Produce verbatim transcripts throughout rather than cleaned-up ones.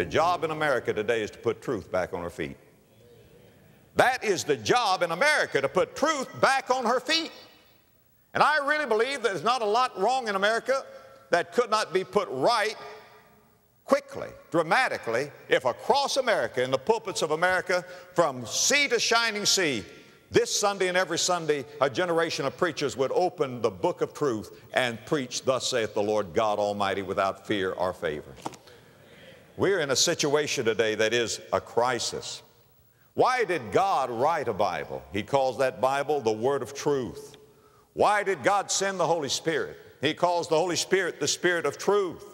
The job in America today is to put truth back on her feet. That is the job in America, to put truth back on her feet. And I really believe there's not a lot wrong in America that could not be put right quickly, dramatically, if across America, in the pulpits of America, from sea to shining sea, this Sunday and every Sunday, a generation of preachers would open the book of truth and preach, "Thus saith the Lord God Almighty," without fear or favor. We're in a situation today that is a crisis. Why did God write a Bible? He calls that Bible the Word of Truth. Why did God send the Holy Spirit? He calls the Holy Spirit the Spirit of Truth.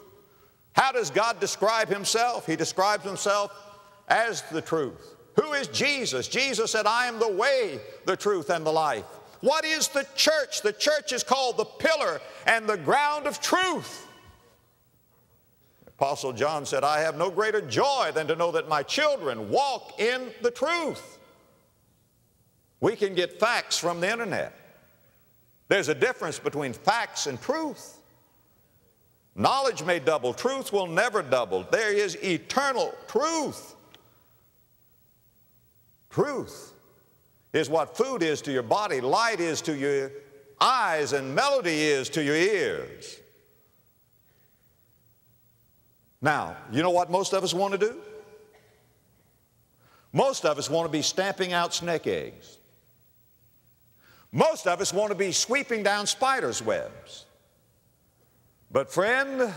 How does God describe Himself? He describes Himself as the truth. Who is Jesus? Jesus said, "I am the way, the truth, and the life." What is the church? The church is called the pillar and the ground of truth. Apostle John said, "I have no greater joy than to know that my children walk in the truth." We can get facts from the internet. There's a difference between facts and truth. Knowledge may double. Truth will never double. There is eternal truth. Truth is what food is to your body, light is to your eyes, and melody is to your ears. Now, you know what most of us want to do? Most of us want to be stamping out snake eggs. Most of us want to be sweeping down spiders' webs. But friend,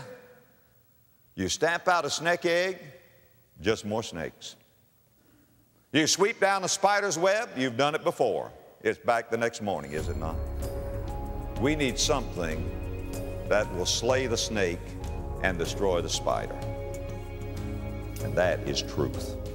you stamp out a snake egg, just more snakes. You sweep down a spider's web, you've done it before. It's back the next morning, is it not? We need something that will slay the snake and destroy the spider. And that is truth.